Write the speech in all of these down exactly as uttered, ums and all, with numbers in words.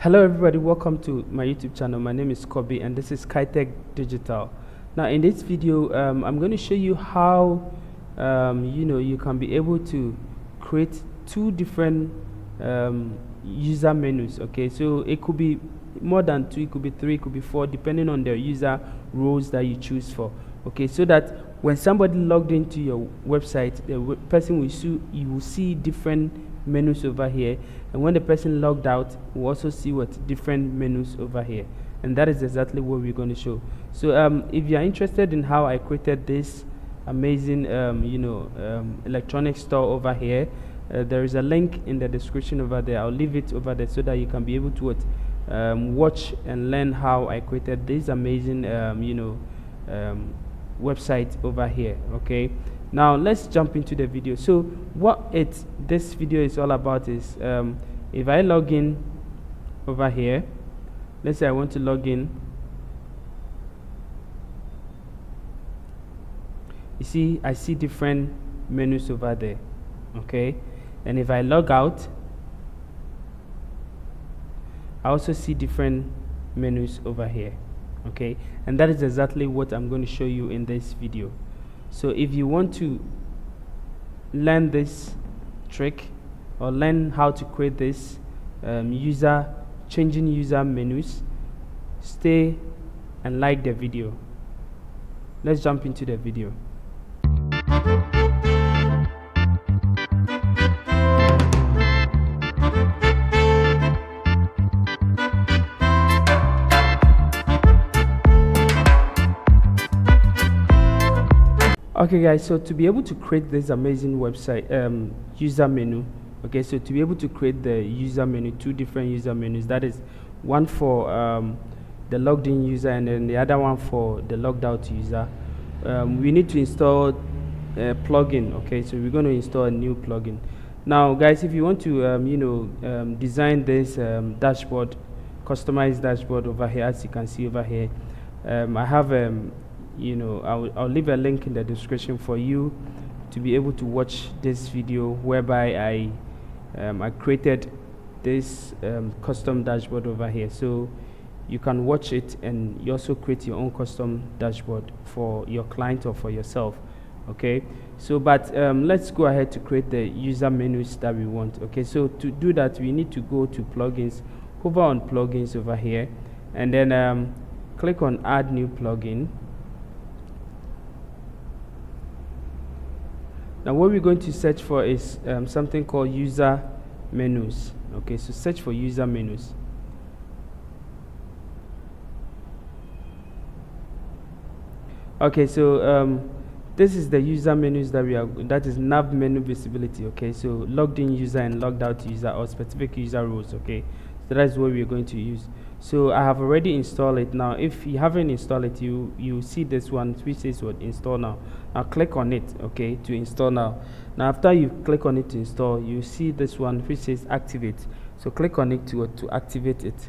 Hello everybody, welcome to my YouTube channel. My name is Kobe and this is Kaetech Digital. Now in this video, um, I'm going to show you how um, you know you can be able to create two different um, user menus. Okay, so it could be more than two, it could be three, it could be four, depending on the user roles that you choose for. Okay, so that when somebody logged into your website, the person will see you will see different menus over here, and when the person logged out, we we'll also see what different menus over here, and that is exactly what we're going to show. So um, if you are interested in how I created this amazing um, you know um, electronic store over here, uh, there is a link in the description over there. I'll leave it over there so that you can be able to um, watch and learn how I created this amazing um, you know um, website over here. Okay, now let's jump into the video. So what it this video is all about is um, if I log in over here, let's say I want to log in. You see, I see different menus over there. Okay, and if I log out, I also see different menus over here. Okay, and that is exactly what I'm going to show you in this video. So if you want to learn this trick or learn how to create this um, user changing user menus, stay and like the video. Let's jump into the video. Okay guys, so to be able to create this amazing website um, user menu, okay, so to be able to create the user menu, two different user menus, that is one for um, the logged in user and then the other one for the logged out user, um, we need to install a plugin. Okay, so we're going to install a new plugin. Now guys, if you want to um, you know um, design this um, dashboard, customized dashboard over here, as you can see over here, um, I have a um, you know I'll, I'll leave a link in the description for you to be able to watch this video whereby I um, I created this um, custom dashboard over here, so you can watch it and you also create your own custom dashboard for your client or for yourself. Okay, so but um, let's go ahead to create the user menus that we want. Okay, so to do that we need to go to plugins, hover on plugins over here, and then um, click on add new plugin. Now what we're going to search for is um, something called user menus. Okay, so search for user menus. Okay, so um, this is the user menus that we are, that is nav menu visibility. Okay, so logged in user and logged out user or specific user roles. Okay, so that's what we're going to use. So I have already installed it. Now if you haven't installed it, you you see this one which says what install now. Now click on it, okay, to install now. Now after you click on it to install, you see this one which says activate. So click on it to, to activate it.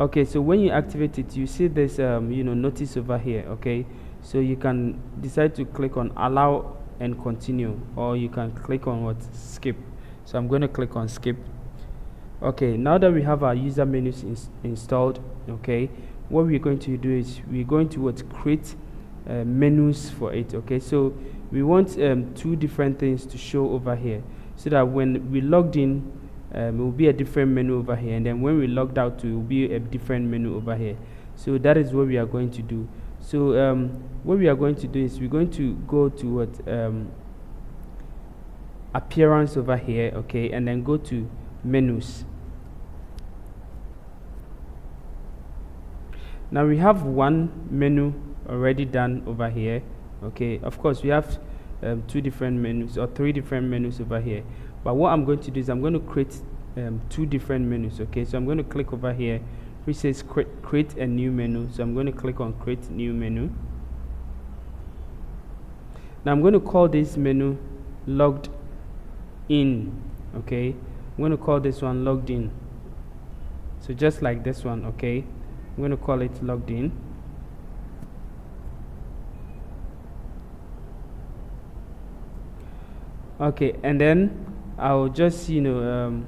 Okay, so when you activate it, you see this um, you know notice over here. Okay, so you can decide to click on allow and continue, or you can click on what skip. So I'm going to click on skip. Okay, now that we have our user menus ins installed, okay, what we're going to do is we're going to what create uh, menus for it. Okay, so we want um, two different things to show over here, so that when we logged in, um, it will be a different menu over here, and then when we logged out, it will be a different menu over here. So that is what we are going to do. So um, what we are going to do is we're going to go to what um, appearance over here, okay, and then go to menus. Now we have one menu already done over here. Okay, of course we have um, two different menus or three different menus over here, but what I'm going to do is I'm going to create um, two different menus. Okay, so I'm going to click over here which says create, create a new menu. So I'm going to click on create new menu. Now I'm going to call this menu logged in. Okay, I'm going to call this one logged in, so just like this one. Okay, I'm going to call it logged in. Okay, and then I'll just, you know, um,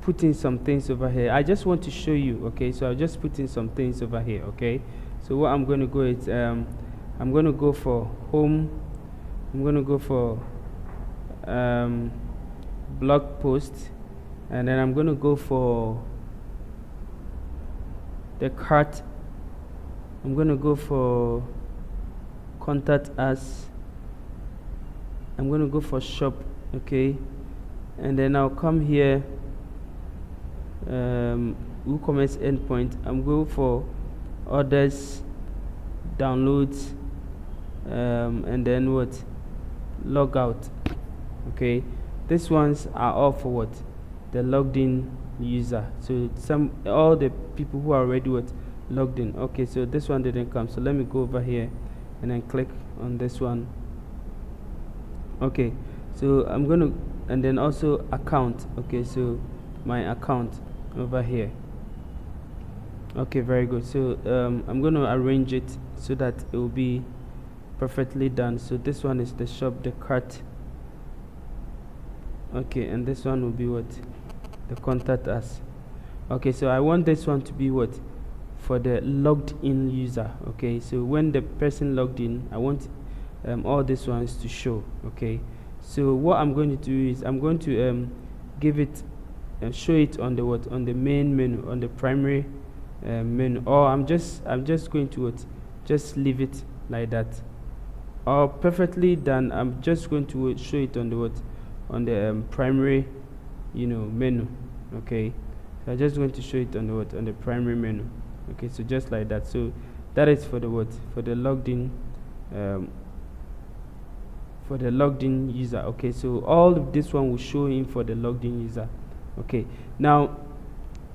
put in some things over here. I just want to show you, okay? So I'll just put in some things over here, okay? So what I'm going to go is, um, I'm going to go for home. I'm going to go for um, blog post. And then I'm going to go for the cart. I'm going to go for contact us. I'm going to go for shop, okay? And then I'll come here, um, WooCommerce endpoint. I'm going for orders, downloads, um, and then what? Logout, okay? These ones are all for what? The logged in user. So some all the people who are already what? Logged in. Okay, so this one didn't come. So let me go over here and then click on this one. Okay, so I'm gonna, and then also account. Okay, so my account over here. Okay, very good. So um, I'm gonna arrange it so that it will be perfectly done. So this one is the shop, the cart. Okay, and this one will be what? The contact us. Okay, so I want this one to be what? For the logged in user. Okay, so when the person logged in, I want um, all these ones to show. Okay, so what I'm going to do is I'm going to um, give it and uh, show it on the what? On the main menu, on the primary uh, menu. Or I'm just I'm just going to what? Just leave it like that. Or perfectly done. I'm just going to uh, show it on the what? On the um, primary, you know, menu. Okay, so I'm just going to show it on the what? On the primary menu. Okay, so just like that. So that is for the what? For the logged in, um, for the logged in user. Okay, so all of this one will show in for the logged in user. Okay, now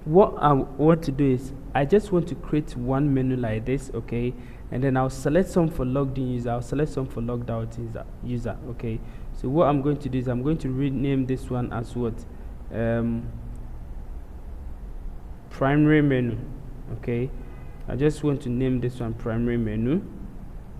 what I want to do is I just want to create one menu like this. Okay, and then I'll select some for logged in user. I'll select some for logged out user. User. Okay, so what I'm going to do is I'm going to rename this one as what? Um, primary menu. Okay, I just want to name this one primary menu.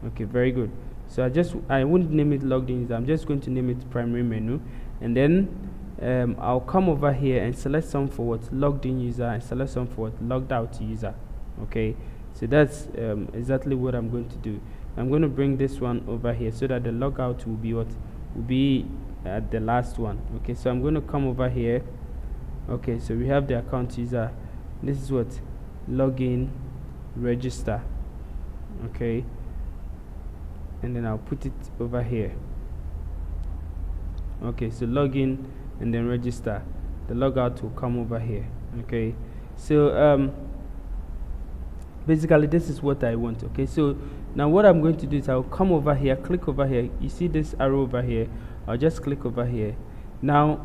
Okay, very good. So I just I won't name it logged in. I'm just going to name it primary menu, and then um, I'll come over here and select some for what? Logged in user, and select some for what? Logged out user. Okay, so that's um, exactly what I'm going to do. I'm going to bring this one over here so that the logout will be what? Will be at the last one. Okay, so I'm going to come over here. Okay, so we have the account user. This is what? Login, register. Okay, and then I'll put it over here. Okay, so login and then register. The logout will come over here. Okay, so um, basically this is what I want. Okay, so now what I'm going to do is I'll come over here, click over here. You see this arrow over here? I'll just click over here. Now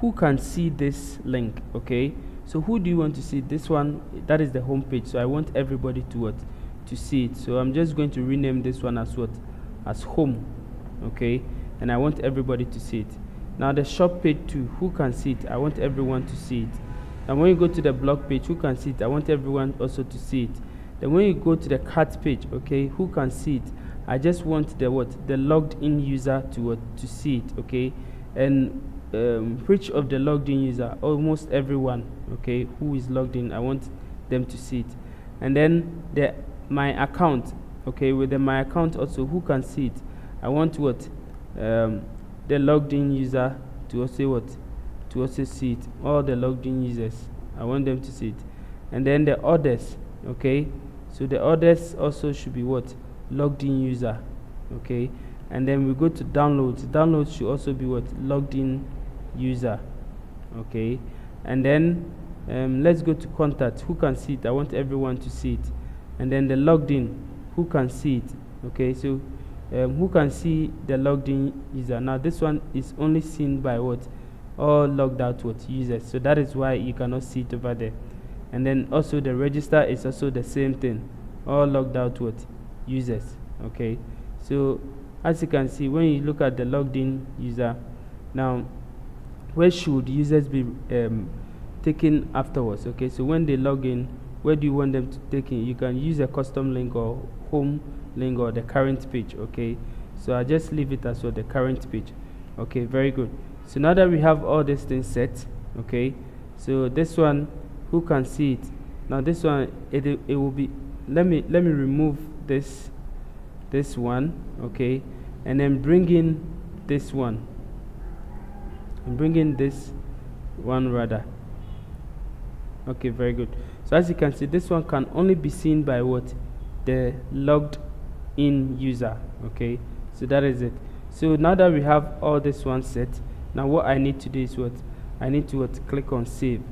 who can see this link? Okay, so who do you want to see? This one, that is the home page. So I want everybody to what? To see it. So I'm just going to rename this one as what? As home. Okay, and I want everybody to see it. Now the shop page too, who can see it? I want everyone to see it. And when you go to the blog page, who can see it? I want everyone also to see it. Then when you go to the cart page, okay, who can see it? I just want the what? The logged in user to what? To see it. Okay, and um, which of the logged in user? Almost everyone. Okay, who is logged in, I want them to see it. And then the my account. Okay, with the my account also, who can see it? I want what? Um, the logged in user to also what? To also see it. All the logged in users, I want them to see it. And then the orders. Okay, so the orders also should be what? Logged in user. Okay, and then we go to downloads. Downloads should also be what? Logged in user. Okay, and then um, let's go to contact. Who can see it? I want everyone to see it. And then the logged in, who can see it? Okay, so um, who can see the logged in user? Now this one is only seen by what? All logged out what? Users. So that is why you cannot see it over there. And then also the register is also the same thing, all logged out what? Users. Okay, so as you can see, when you look at the logged in user, now where should users be um, taken afterwards? Okay, so when they log in, where do you want them to take in? You can use a custom link or home link or the current page. Okay, so I just leave it as well, the current page. Okay, very good. So now that we have all these things set, okay, so this one, who can see it? Now this one, it, it, it will be, let me let me remove this this one, okay, and then bring in this one, and bring in this one rather. Okay, very good. So as you can see, this one can only be seen by what? The logged in user. Okay, so that is it. So now that we have all this one set, now what I need to do is what? I need to what? Click on save.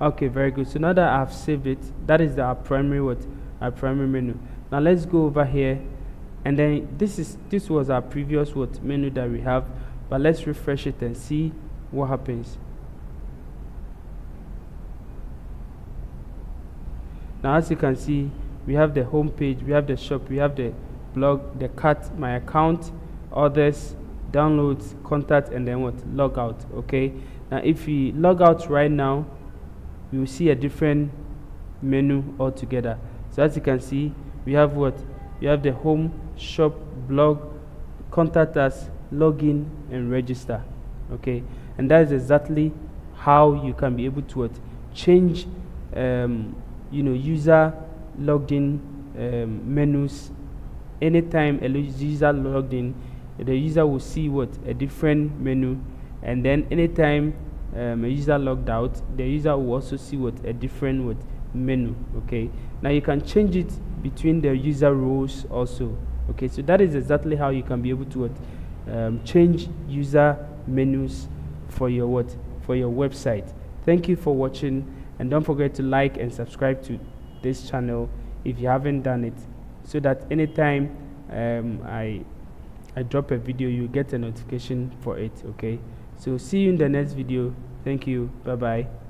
Okay, very good. So now that I've saved it, that is the, our primary what? Our primary menu. Now let's go over here, and then this is this was our previous what? Menu that we have, but let's refresh it and see what happens. Now as you can see, we have the home page, we have the shop, we have the blog, the cart, my account, others, downloads, contact, and then what? Log out. Okay, now if we log out right now, you will see a different menu altogether. So as you can see, we have what? We have the home, shop, blog, contact us, login, and register. Okay, and that is exactly how you can be able to what? Change um, you know, user logged in um, menus. Anytime a user logged in, the user will see what? A different menu. And then anytime Um, a user logged out, the user will also see what? A different what? Menu. Okay, now you can change it between the user roles also. Okay, so that is exactly how you can be able to what? Um, change user menus for your what? For your website. Thank you for watching, and don't forget to like and subscribe to this channel if you haven't done it, so that anytime um, I I drop a video, you get a notification for it. Okay, so see you in the next video. Thank you. Bye bye.